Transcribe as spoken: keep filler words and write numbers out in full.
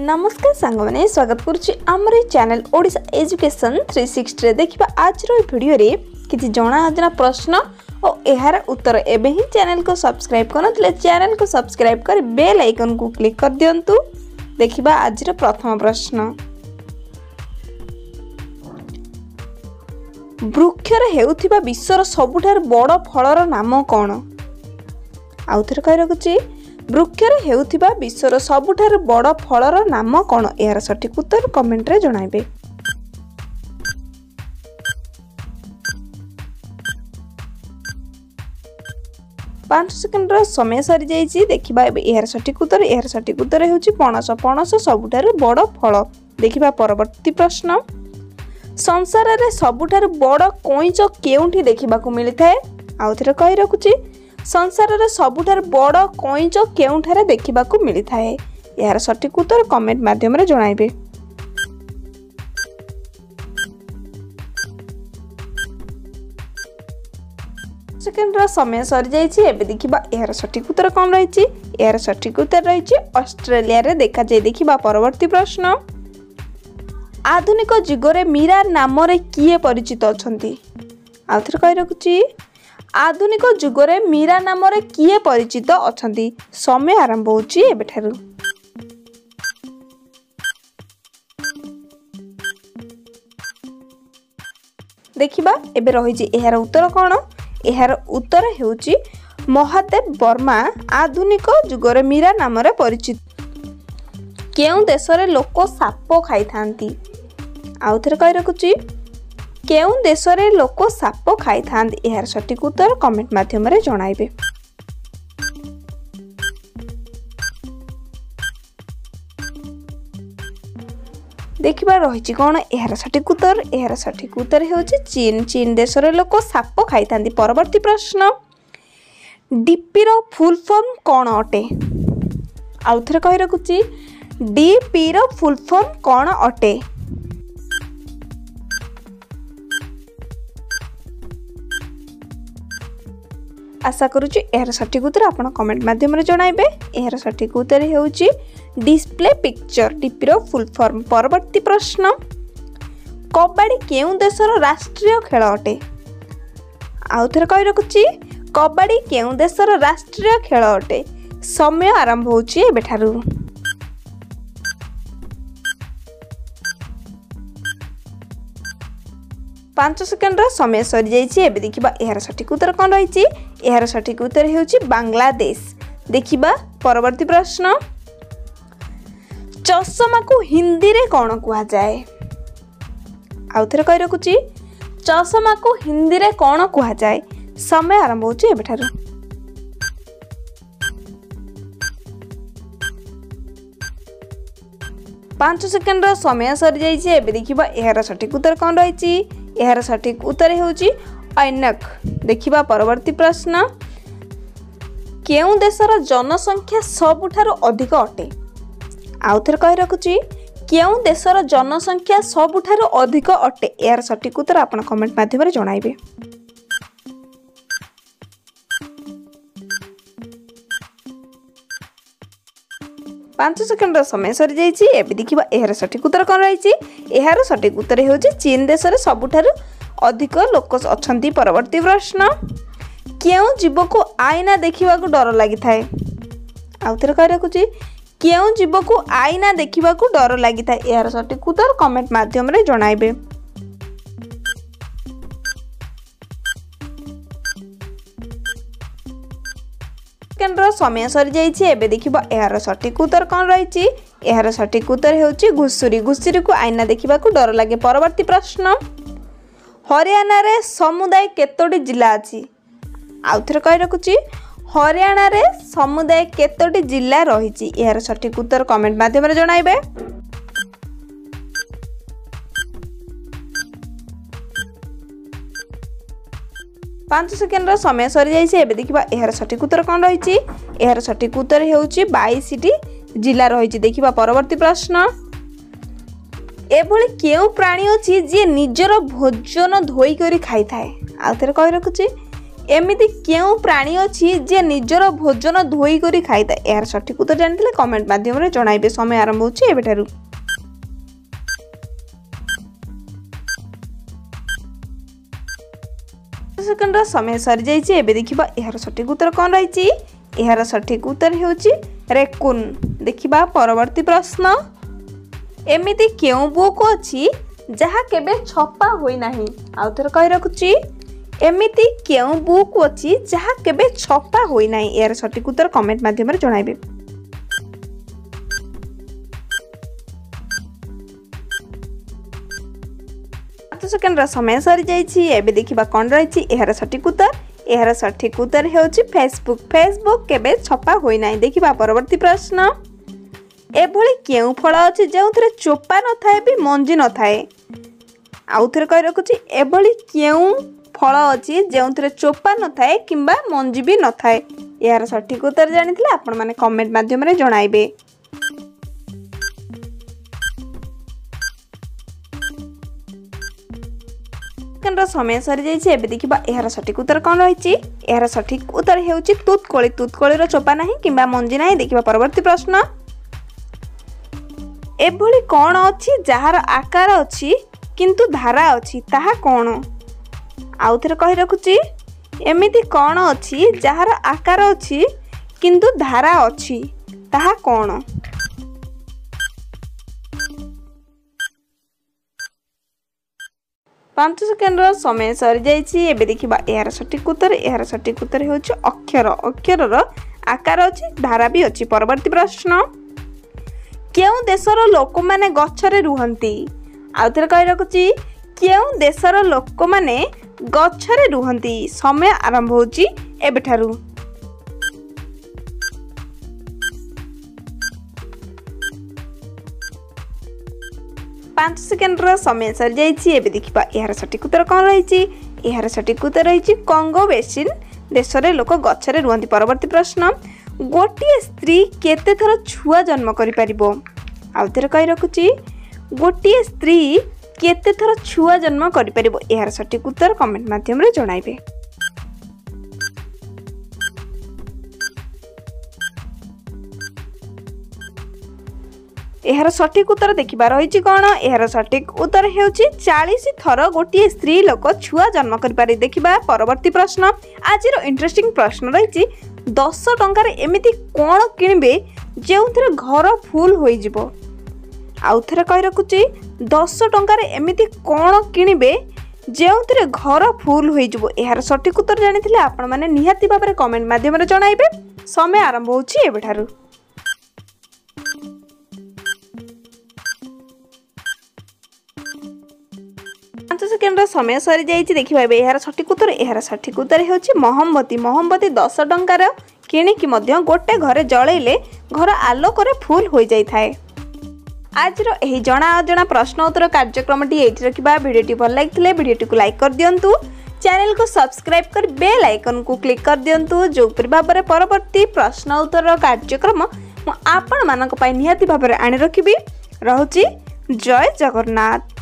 नमस्कार सांग माने स्वागत करुच्ची आमरे channel Odisha education three sixty रे। देखिबा आज रो वीडियो रे किछि जणा अजना प्रश्न और यार उत्तर। एबे ही चैनल को सब्सक्राइब करनतले चैनल को सब्सक्राइब कर बेल आइकन को क्लिक कर दियंतु। देखिबा आज रो प्रथम प्रश्न, वृक्ष रे हेउथिबा विश्व रो सबुठार बड़ फल रो नाम कोन? आउथर कहि रखुची, वृक्षर हेउथिबा विश्वर सबुठार बड़ फलर नाम कौन? यार सठिक उत्तर कमेंट रे जणाइबे। पांच सेकेंड रो समय सरी जाइछि। देखिबा एबे यार सठिक उत्तर यार सठिक उत्तर हेउछि पणस। पणस सबुठार बड़ फल। देखिबा परवर्ती प्रश्न, संसार रे सबुठार बड़ कोइच केउठी देखिबा को मिलिथाय? आउथर कहि रखुची, संसार रे सबुठार बड़ कोइच केउठारे देखिबा को मिलिथाय? यार सठिक उत्तर कमेंट माध्यम रे जणाइबे। सेकेंड रो समय सरी जाइछि। एबे देखिबा यार सठिक उत्तर कोन रहिछि? यार सठिक उत्तर रहिछि ऑस्ट्रेलिया रे देखा जाय। देखिबा परवर्ती प्रश्न, आधुनिक युगरे मीरा नाम रे किए परिचित अछंती? आउथर कहि रखुची, आधुनिक युगरे मीरा नाम रे किए परिचित अछंती? समय आरंभ होची एबेठारु। देखिबा एबे रहिजे एहार उत्तर कोन? एहार उत्तर हेउची महादेव वर्मा। आधुनिक युगरे मीरा नाम रे परिचित केउ देश रे लोक साप खाइ थांती? आउथर कहि रखुची, केउ देश रे लोक साप खाइ थांत? यार सठिक उत्तर कमेंट माध्यम रे जणाइबे। देखिबा रहिछि कोन यार सठिक उत्तर? यार सठिक उत्तर हेउछि चीन। चीन देश रे लोक साप खाइ थांती। परवर्ती प्रश्न, डीपी रो फुल फॉर्म कोन अटे? आउथर कहि रखुछि, डीपी रो फुल फॉर्म कोन अटे? आशा करुछु यार सठिक उत्तर आपण कमेंट माध्यम रे जणाइबे। यार सठिक उत्तर हेउछि डिस्प्ले पिक्चर। डीपी रो फुल फॉर्म। परवर्ती प्रश्न, कबड्डी केउ देश रो राष्ट्रीय खेल अटे? आउथर कहि रखुछि, कबड्डी केउ देश रो राष्ट्रीय खेल अटे? समय आरंभ होछि एबेठारु। पांच सेकेंड रो समय सरी जाइछि। एबे देखिबा यार सठिक उत्तर कोन रहिछि? यार सठिक उत्तर हेउछि बांग्लादेश। देखिबा परवर्ती प्रश्न, चश्मा को हिंदी रे कोन कुहा जाय? आउथर कहि रखुछि, चश्मा को हिंदी रे कोन कुहा जाय? समय आरंभ होछि एबेठारु। पांच सेकेंड रो समय सरी जाइछि। एबे देखिबा यार सठिक उत्तर कोन रहिछि? यार सठिक उत्तर हेउछि ऐनक। देखिबा परवर्ती प्रश्न, केउ देशर जनसंख्या सबुठार अधिक अटे? आउथर कहि रखुछि, केउ देशर जनसंख्या सबुठार अधिक अटे? यार सठिक उत्तर आपण कमेंट माध्यम रे जणाइबे। पांच सेकेंड रो समय सरी जाइछि। एबे देखिबा एहार सठिक उत्तर कोन रहिछि? एहार सठिक उत्तर हेउछि चीन देश रे सबुठारु अधिक लोक अछंती। परवर्ती प्रश्न, केउ जीव को आईना देखिबा को डर लागि थाए? आउथर कहि रखुछि, केउ जीव को आईना देखिबा को डर लागि थाए? एहार सठिक उत्तर कमेंट माध्यम रे जणाइबे। केन्द्र समय सरी जाइछि। एबे देखिबा एहार सठिक उत्तर कोन रहिछि? एहार सठिक उत्तर हेउछि घुसुरी। घुसुरी को आईना देखिबा को डर लागे। परवर्ती प्रश्न, हरियाणा रे समुदाय केतोटी जिला अछि? आउथर कहि रखुछि, हरियाणा रे समुदाय केतोटी जिला रहिछि? एहार सठिक उत्तर कमेंट माध्यम रे जणाइबे। पांच सेकेंड रो समय सरी जाइछि। एबे देखिबा एहार सठिक उत्तर कोन रहिछि? एहार सठिक उत्तर हेउछि बाईस टी जिला रहिछि। देखिबा परवर्ती प्रश्न, एभली केउ प्राणी अछि जे निजरो भोजन धोई करी खाइ थाए? आउथर कहि रखुछि, एमती क्यों प्राणी अच्छी जे निजर भोजन धोई करी खाई था यार सठिक उत्तर जानते कमेंट माध्यम रे जणाइबे। समय आरंभ होछि एबे थारु। सेकंड समय सरी जाइछि एबे देखिबा यार सठिक उत्तर कोन रहिछि। यार सठिक उत्तर हेउछि रेकुन। देखिबा परवर्ती प्रश्न एमती क्यों बुक अच्छी जहा केबे छपा होई नाही। आउ थोर कहि रखुछि एमती क्यों बुक अच्छी जहा केबे छपा होई नाही। यार सठिक उत्तर कमेंट माध्यम रे जणाइबे। आठ सेकंड रा समय सरी जाइछि एबे देखिबा कोन रहिछि यार सठिक उत्तर। यार सठिक उत्तर हेउछि फेसबुक। फेसबुक केबे छपा होई नाही। देखिबा परवर्ती प्रश्न एभली क्यों फल अच्छे जो थे चोपा न थाए भी मंजी न थाए। आउ थे कही रखुच्छे एभली क्यों फल अच्छे जो थे चोपा न थाए कि मंजी भी न थाए। यार सठिक उत्तर जानी आपण मैंने कमेंट माध्यम रे जणाइबे। समय सरी जाइछि एबे देखिबा यार सठिक उत्तर कोन रहिछि। यार सठिक उत्तर हेउछि तुतकोली। तुतकोली रो चोपा नाही किबा मंजी नाही। देखिबा परवर्ती प्रश्न एभली कौन अच्छी जार आकार अच्छी किंतु धारा अच्छी ताहा कौन। आउ थे कही रखुची एमती कौन अच्छी जार आकार अच्छी किंतु धारा अच्छी ताहा कौन। पांच सेकेंड रो समय सरी जाइछि एबे देखिबा यार सठिक उत्तर। यार सठिक उत्तर हेउछि अक्षर। अक्षर रो आकार अच्छी धारा भी अच्छी। परवर्ती प्रश्न क्यों देशर लोक मैंने गच्छरे रुहंती। आउ थे कही रखुची क्यों देशर लोक मैंने गच्छरे रुहंती। समय आरंभ होची एबे थारु। पांच सेकेंड रो समय सरी जाइछि एबे देखिबा यार सठिक उत्तर कोन रहिछि। यार सठिक उत्तर रहिछि कंगो बेसिन देशरे लोक गच्छरे रुहंती। परवर्ती प्रश्न गोटे स्त्री केते थर छुआ जन्म करिपारिबो। आउ थे कही रखुची गोटे स्त्री केते थर छुआ जन्म करिपारिबो। यार सठिक उत्तर कमेंट माध्यम रे जणाइबे। यार सठिक उत्तर देखिबा रहिछि कोन। यार सठिक उत्तर हेउछि चालीस थर गोटे स्त्री लोक छुआ जन्म करिपारि। देखिबा परवर्ती प्रश्न। आजिर इंटरेस्टिंग प्रश्न रहिछि दस टंकार एमती कौन किणबे जो थे घर फुल होइजिबो। आउ थे कही रखुची दस टंकार एमती कौन किणबे जो थे घर फुल होइजिबो। यार सठिक उत्तर जानी आपण मैंने निहाती भाबरे कमेंट माध्यम रे जणाइबे। समय आरंभ होछि एबे थारु। सेकेंड समय सरी जाइछि देखिबा एबे यार सठिक उत्तर। यार सठिक उत्तर हेउछि मोहम्बती। मोहम्बती दस टंकार किणी कि मध्य गोटे घरे जळैले घर आलोक रे फुल होई जाई थाए। आज रो एही जना अजना प्रश्न उत्तर कार्यक्रमटी एठी रखिबा। वीडियोटी भल लागिले वीडियोटी को लाइक कर दियंतु। चैनल को सब्सक्राइब कर बेल आइकन को क्लिक कर दियंतु। जो परिभाबरे परवर्ती प्रश्न उत्तर कार्यक्रम म आपण मानक पय निहाती भाबरे आनि रखिबी। रहूछि जय जगन्नाथ।